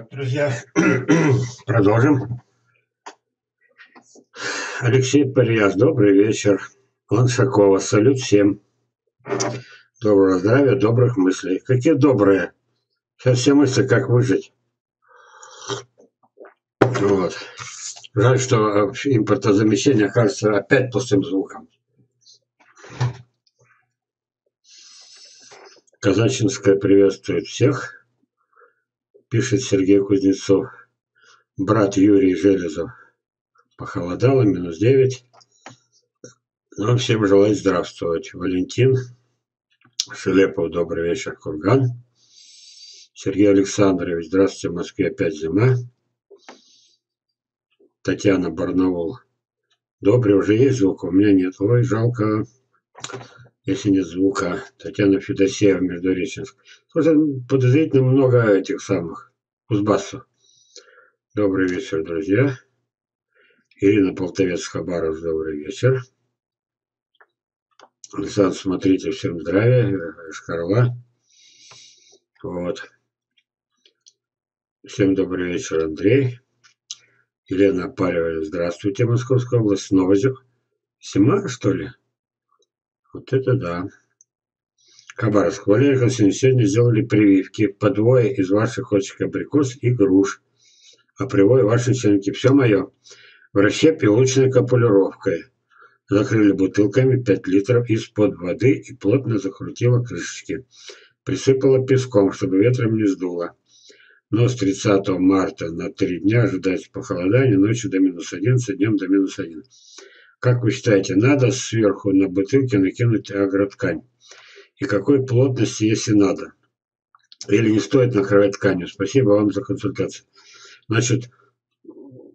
Так, друзья, продолжим. Алексей Парияс, добрый вечер. Ланшакова, салют всем. Доброго здравия, добрых мыслей. Какие добрые? Сейчас все мысли, как выжить. Вот. Жаль, что импортозамещение окажется опять пустым звуком. Казачинская приветствует всех. Пишет Сергей Кузнецов. Брат Юрий Железов. Похолодало, минус 9. Нам всем желаю здравствовать. Валентин Шелепов, добрый вечер, Курган. Сергей Александрович, здравствуйте, в Москве опять зима. Татьяна, Барнаул. Добрый, уже есть звук? У меня нет. Ой, жалко, если нет звука. Татьяна Федосеева, Междуреченск. Просто подозрительно много этих самых кузбассов. Добрый вечер, друзья. Ирина Полтовец-Хабаров, добрый вечер. Александр, смотрите, всем здравия, Шкарла. Вот. Всем добрый вечер, Андрей. Елена Парева, здравствуйте, Московская область. Снова зима, что ли? Вот это да. Хабаровск. Валерий Константинович, сегодня сделали прививки. По двое из ваших очек абрикос и груш. А привой ваши членки. Все мое. В расщепе лучной капулировкой. Закрыли бутылками 5 литров из-под воды и плотно закрутила крышечки. Присыпала песком, чтобы ветром не сдуло. Но с 30 марта на 3 дня ожидается похолодание, ночью до минус 11, днем до минус 1. Как вы считаете, надо сверху на бутылке накинуть агроткань? И какой плотности, если надо? Или не стоит накрывать тканью? Спасибо вам за консультацию. Значит,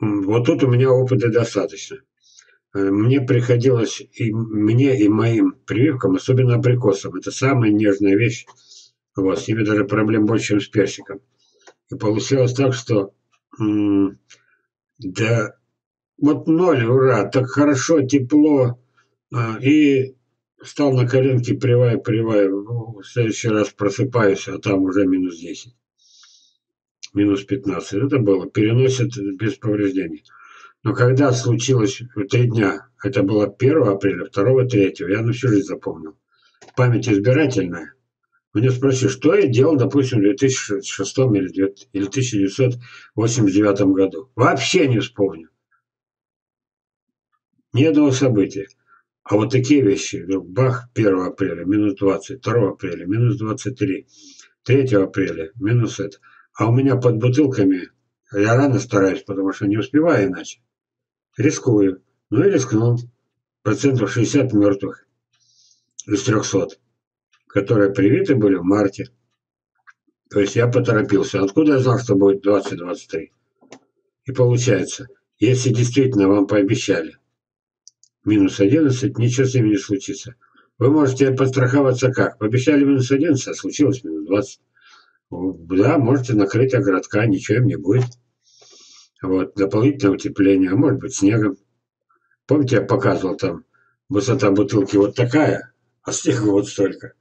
вот тут у меня опыта достаточно. Мне приходилось, и мне, и моим прививкам, особенно абрикосам, это самая нежная вещь. Вот, с ними даже проблем больше, чем с персиком. И получилось так, что да, вот ноль, ура, так хорошо, тепло. И встал на коленки, приваю. В следующий раз просыпаюсь, а там уже минус 10. Минус 15. Это было. Переносят без повреждений. Но когда случилось 3 дня, это было 1 апреля, 2, 3, я на всю жизнь запомнил. Память избирательная. Меня спросили, что я делал, допустим, в 2006 или 1989 году. Вообще не вспомню. Ни одного события. А вот такие вещи. Вдруг бах, 1 апреля, минус 20, 2 апреля, минус 23, 3 апреля, минус это. А у меня под бутылками, я рано стараюсь, потому что не успеваю иначе. Рискую. Ну и рискнул. 60% мертвых из 300. Которые привиты были в марте. То есть я поторопился. Откуда я знал, что будет 20-23? И получается, если действительно вам пообещали минус 11, ничего с ними не случится. Вы можете подстраховаться как? Пообещали минус 11, а случилось минус 20. Да, можете накрыть оградка, ничего им не будет. Вот, дополнительное утепление, а может быть снегом. Помните, я показывал там, высота бутылки вот такая, а снега вот столько.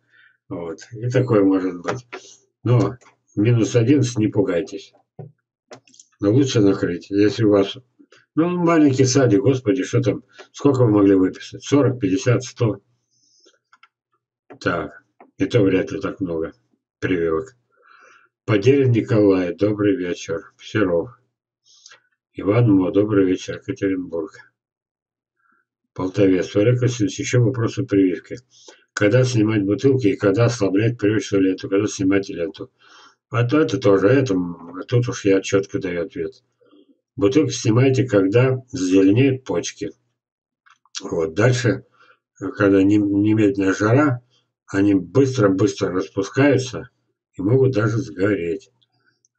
Вот. И такое может быть. Но минус 11, не пугайтесь. Но лучше накрыть. Если у вас... Ну, маленький садик, господи, что там? Сколько вы могли выписать? 40, 50, 100? Так. И то вряд ли так много прививок. Поделин Николай, добрый вечер. Серов. Иван Мо, добрый вечер. Екатеринбург. Полтавец. Валерий Константинович, еще вопрос о прививке. Когда снимать бутылки и когда ослаблять привычную ленту, когда снимать ленту. А то это тоже, тут уж я четко даю ответ. Бутылки снимайте, когда зеленеют почки. Вот дальше, когда немедленная жара, они быстро-быстро распускаются и могут даже сгореть.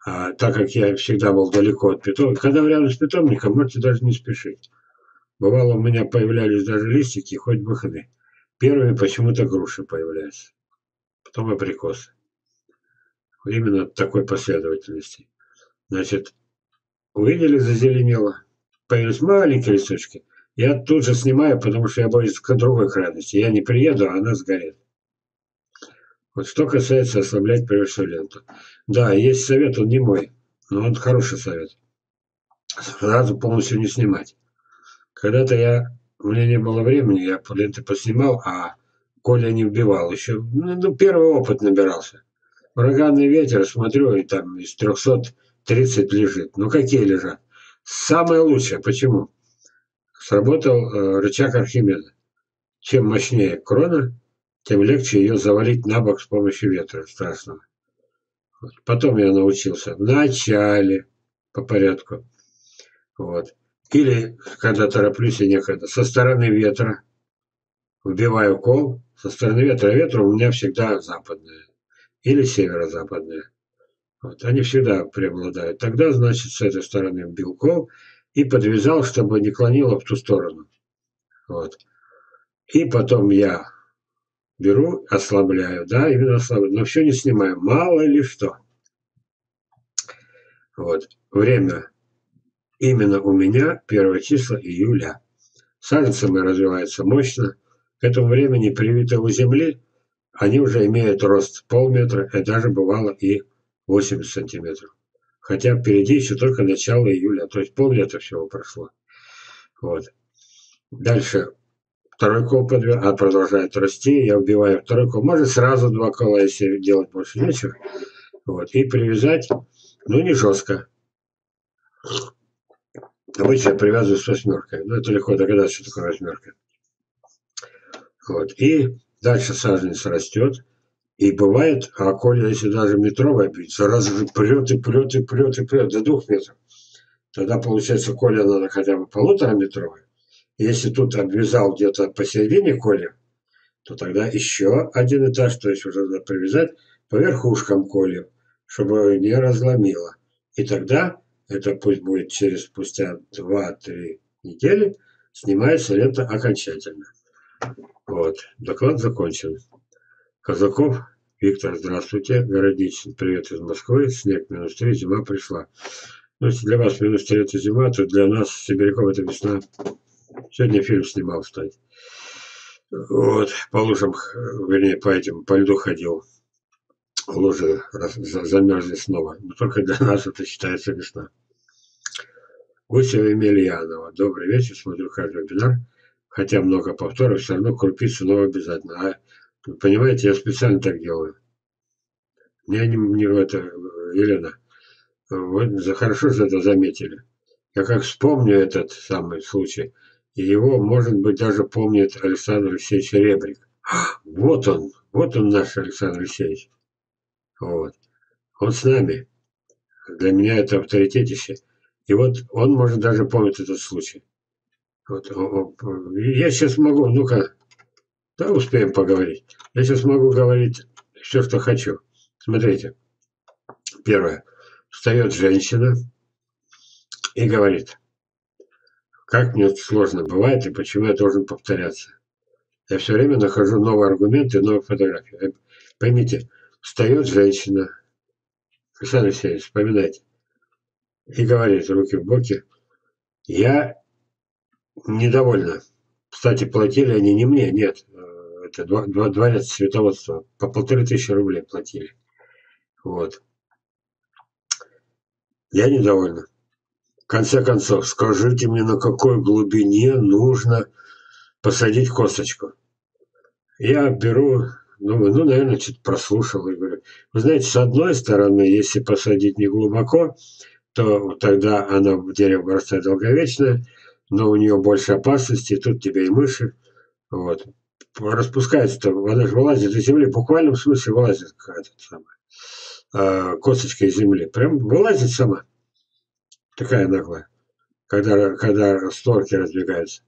А так как я всегда был далеко от питомника, когда рядом с питомником, можете даже не спешить. Бывало, у меня появлялись даже листики, хоть выходы. Первыми почему-то груши появляются, потом абрикосы. Именно такой последовательности. Значит, увидели, зазеленело, появились маленькие листочки. Я тут же снимаю, потому что я боюсь другой крайности. Я не приеду, а она сгорит. Вот что касается ослаблять привычную ленту. Да, есть совет, он не мой. Ну, это хороший совет. Сразу полностью не снимать. Когда-то у меня не было времени, я ленты поснимал, а Коля не вбивал. Еще, ну, первый опыт набирался. Ураганный ветер, смотрю, и там из 330 лежит. Ну, какие лежат? Самое лучшее. Почему? Сработал рычаг Архимеда. Чем мощнее крона, тем легче ее завалить на бок с помощью ветра страшного. Вот. Потом я научился. Вначале, по порядку. Вот. Или, когда тороплюсь и некогда, со стороны ветра вбиваю кол. Со стороны ветра. Ветра у меня всегда западная. Или северо-западная. Вот. Они всегда преобладают. Тогда, значит, с этой стороны вбил кол и подвязал, чтобы не клонило в ту сторону. Вот. И потом я беру, ослабляю, да, именно ослабляю, но все не снимаю, мало ли что. Вот, время именно у меня 1 числа июля. Саженцы мои развиваются мощно, к этому времени привитые у земли, они уже имеют рост полметра, и даже бывало и 80 сантиметров. Хотя впереди еще только начало июля, то есть поллета всего прошло. Вот. Дальше. Второй кол подвел, а продолжает расти, я убиваю второй кол. Может, сразу 2 кола, если делать больше нечего. Вот. И привязать, ну, не жестко. Обычно я привязываю с 8-кой. Ну, это легко догадаться, что такое 8-ка. Вот. И дальше саженец растет. И бывает, а Коля, если даже метровая бить, сразу же прет до 2 метров. Тогда, получается, Коля надо хотя бы 1,5-метровая. Если тут обвязал где-то посередине коля, то тогда еще один этаж, то есть уже надо привязать по верхушкам коля, чтобы его не разломило. И тогда, это пусть будет через спустя 2-3 недели, снимается лента окончательно. Вот, доклад закончен. Казаков Виктор, здравствуйте. Городичин, привет из Москвы. Снег -3, зима пришла. Ну, если для вас -3 это зима, то для нас, сибиряков, это весна. Сегодня фильм снимал, кстати. Вот, по лужам, вернее, по льду ходил. Лужи замерзли снова. Но только для нас это считается весна. Гусева Емельянова. Добрый вечер, смотрю каждый вебинар. Хотя много повторов, все равно крупицу, но обязательно. А, понимаете, я специально так делаю. Мне не это, Елена, вы хорошо же это заметили. Я как вспомню этот самый случай, и его, может быть, даже помнит Александр Алексеевич Ребрик. Вот он наш Александр Алексеевич. Вот. Он с нами. Для меня это авторитетище. И вот он, может, даже помнит этот случай. Вот. Я сейчас могу, ну-ка, да, успеем поговорить. Я сейчас могу говорить все, что хочу. Смотрите. Первое. Встает женщина и говорит: как мне сложно бывает и почему я должен повторяться. Я все время нахожу новые аргументы, новые фотографии. Поймите, встает женщина, Александр Алексеевич, вспоминайте, и говорит, руки в боки: я недовольна. Кстати, платили они не мне, нет, это дворец святоводства, по 1500 рублей платили. Вот. Я недовольна. В конце концов, скажите мне, на какой глубине нужно посадить косточку. Я беру, думаю, ну, наверное, что-то прослушал. И говорю: вы знаете, с одной стороны, если посадить не глубоко, то тогда она в дерево вырастает долговечное, но у нее больше опасности, тут тебе и мыши. Вот. Распускается-то, она же вылазит из земли, в буквальном смысле вылазит какая-то самая косточка из земли. Прям вылазит сама. Такая наглая, когда створки раздвигаются.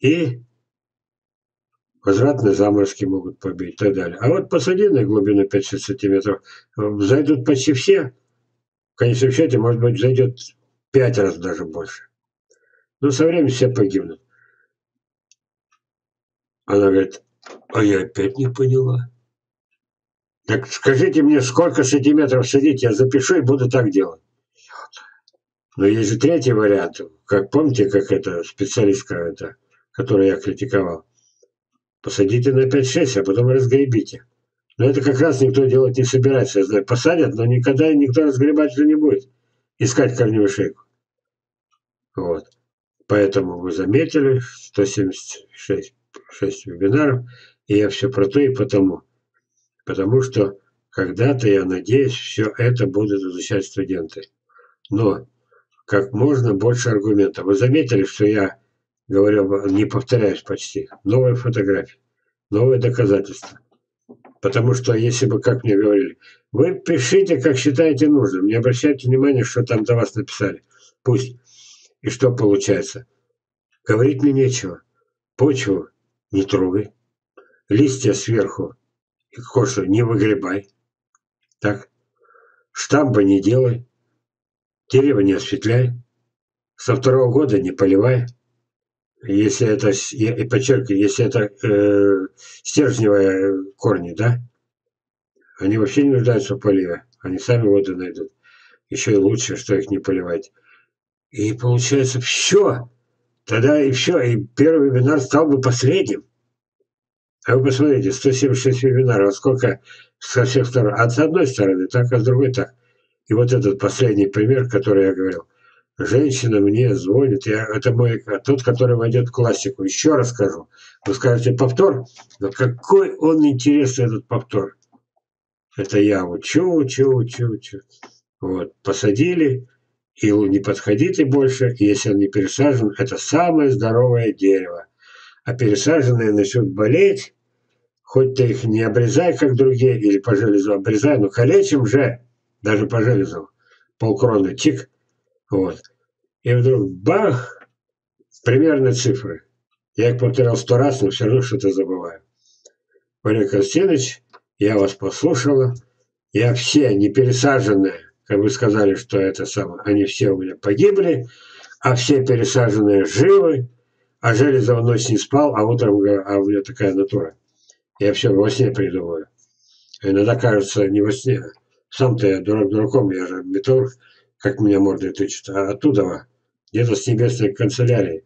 И возвратные заморозки могут побить и так далее. А вот посади на глубину 5-6 сантиметров, зайдут почти все. В конечном счете, может быть, зайдет 5 раз даже больше. Но со временем все погибнут. Она говорит: а я опять не поняла. Так скажите мне, сколько сантиметров садить, я запишу и буду так делать. Но есть же третий вариант. Как помните, как эта специалистка, которую я критиковал? Посадите на 5-6, а потом разгребите. Но это как раз никто делать не собирается. Я знаю, посадят, но никогда никто разгребателя не будет. искать корневую шейку. Вот. Поэтому вы заметили 176 вебинаров, и я все про то и потому. Потому что когда-то, я надеюсь, все это будут изучать студенты. Но как можно больше аргументов. Вы заметили, что я говорю, не повторяюсь почти. Новые фотографии, новые доказательства. Потому что, если бы, как мне говорили, вы пишите, как считаете нужным, не обращайте внимания, что там до вас написали. Пусть. И что получается? Говорить мне нечего. Почву не трогай. Листья сверху и кошу не выгребай. Так? Штампы не делай. Дерево не осветляй. Со второго года не поливай. Если это, и подчеркиваю, если это стержневые корни, да? Они вообще не нуждаются в поливе. Они сами воду найдут. Еще и лучше, что их не поливать. И получается, все. Тогда и все. И первый вебинар стал бы последним. А вы посмотрите, 176 вебинаров, сколько со всех сторон. А с одной стороны так, а с другой так. И вот этот последний пример, который я говорил. Женщина мне звонит. Это мой тот, который войдет в классику. Еще раз скажу. Вы скажете, повтор? Но какой он интересный, этот повтор. Это я учу. Вот. Посадили. И не подходите больше, если он не пересажен. Это самое здоровое дерево. А пересаженные начнут болеть. Хоть ты их не обрезай, как другие, или по железу обрезай, но калечим же, даже по железу. Полкроны, тик. Вот. И вдруг бах! Примерно цифры. Я их повторял 100 раз, но все равно что-то забываю. Валерий Константинович, я вас послушала. Я все не пересаженные. Как вы сказали, что это самое, они все у меня погибли, а все пересаженные живы, а Железов ночь не спал, а утром говорю, а у меня такая натура. Я все во сне придумываю. Иногда кажется, не во сне. Сам-то я дурак дураком, я же металлург, как меня мордой тычут, а оттуда, где-то с небесной канцелярии.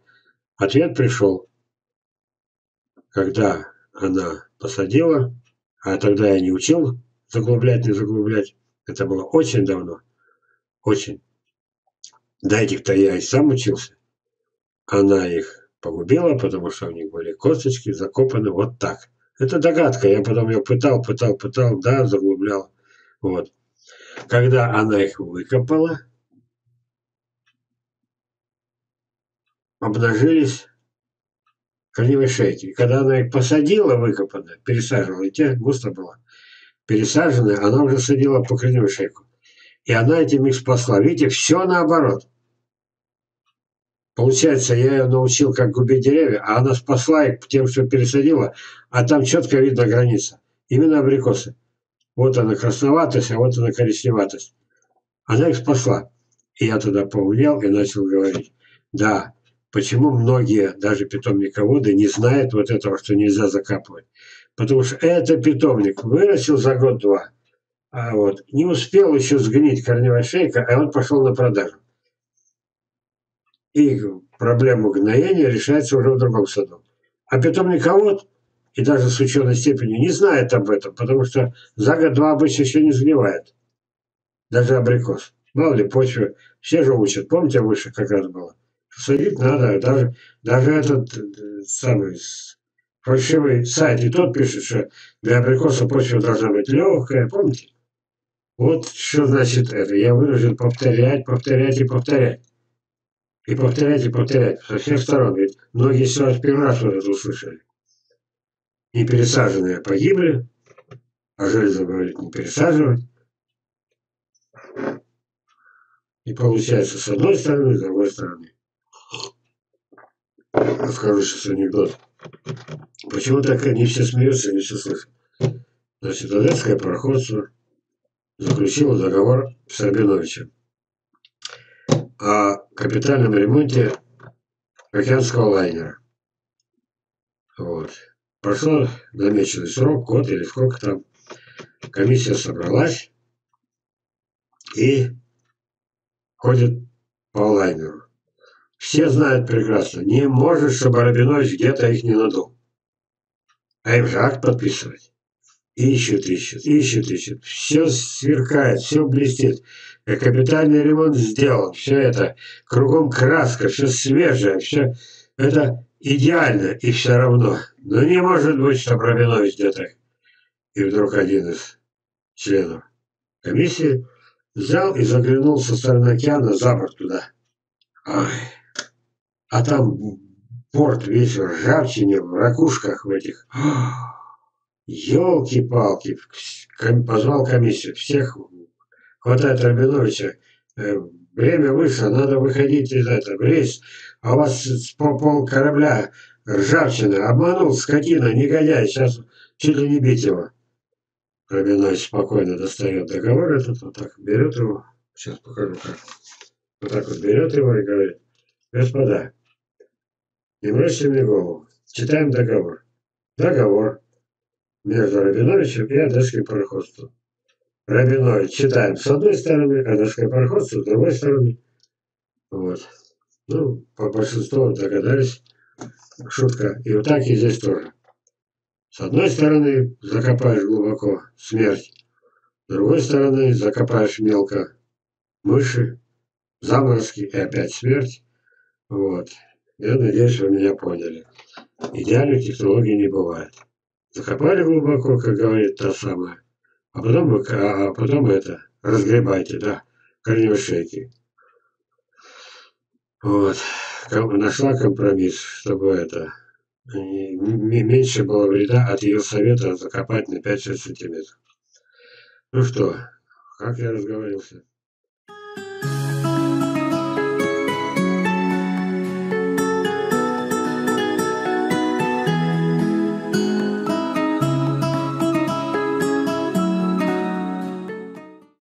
Ответ пришел, когда она посадила, а тогда я не учил заглублять, не заглублять. Это было очень давно. Очень. До этих-то я и сам учился. Она их погубила, потому что у них были косточки закопаны вот так. Это догадка. Я потом ее пытал, да, заглублял. Вот. Когда она их выкопала, обнажились корневые шейки. Когда она их посадила, выкопана, пересаживала, и те густо было. Пересаженная, она уже садила по корневую шейку. И она этим их спасла. Видите, все наоборот. Получается, я ее научил, как губить деревья, а она спасла их тем, что пересадила, а там четко видна граница. Именно абрикосы. Вот она красноватость, а вот она коричневатость. Она их спасла. И я тогда поумнел и начал говорить. Да, почему многие, даже питомниководы, не знают вот этого, что нельзя закапывать. Потому что это питомник вырастил за год-два, а вот не успел еще сгнить корневая шейка, а он пошел на продажу. И проблему гноения решается уже в другом саду. А питомниковод, и даже с ученой степенью, не знает об этом, потому что за год-два обычно еще не сгнивает. Даже абрикос. Мало ли, почва. Все же учат. Помните, выше как раз было? Садить надо. Даже этот самый... фальшивый сайт, и тот пишет, что для абрикоса почва должна быть легкая, помните? Вот что значит это. Я вынужден повторять. И повторять со всех сторон. Ведь многие сразу первый раз вот это услышали. Не пересаженные погибли, а Железо говорит не пересаживать. И получается с одной стороны, с другой стороны. Расскажу сейчас анекдот. Почему так они все смеются, не все слышат? Значит, Одесское пароходство заключило договор с Рабиновичем о капитальном ремонте океанского лайнера. Вот. Прошло намеченный срок, год или сколько там. Комиссия собралась и ходит по лайнеру. Все знают прекрасно, не может, чтобы Рабинович где-то их не надул. А им же акт подписывать. Ищут. Все сверкает, все блестит. Капитальный ремонт сделан. Все это. Кругом краска, все свежее, все это идеально и все равно. Но не может быть, что Рабинович где-то. И вдруг один из членов комиссии взял и заглянул со стороны океана за борт туда. Ой. А там борт весь в ржавчине, в ракушках в этих. Ёлки-палки. Позвал комиссию. Всех хватает Рабиновича. Время вышло, надо выходить из этого. Рейс. А у вас пол корабля ржавчина. Обманул, скотина, негодяй. Сейчас чуть ли не бить его. Рабинович спокойно достает договор этот. Вот так берет его. Сейчас покажу как. Вот так вот берет его и говорит. Господа, не мрачьте мне голову. Читаем договор. Договор между Рабиновичем и Одесским пароходством. Рабинович читаем с одной стороны, Одесское пароходство с другой стороны. Вот. Ну, по большинству догадались. Шутка. И вот так и здесь тоже. С одной стороны закопаешь глубоко смерть. С другой стороны закопаешь мелко мыши, заморозки и опять смерть. Вот. Я надеюсь, вы меня поняли. Идеальной технологии не бывает. Закопали глубоко, как говорит та самая. А потом это, разгребайте, да, корневшейки. Вот. Нашла компромисс, чтобы это, меньше было вреда от ее совета закопать на 5-6 сантиметров. Ну что, как я разговорился?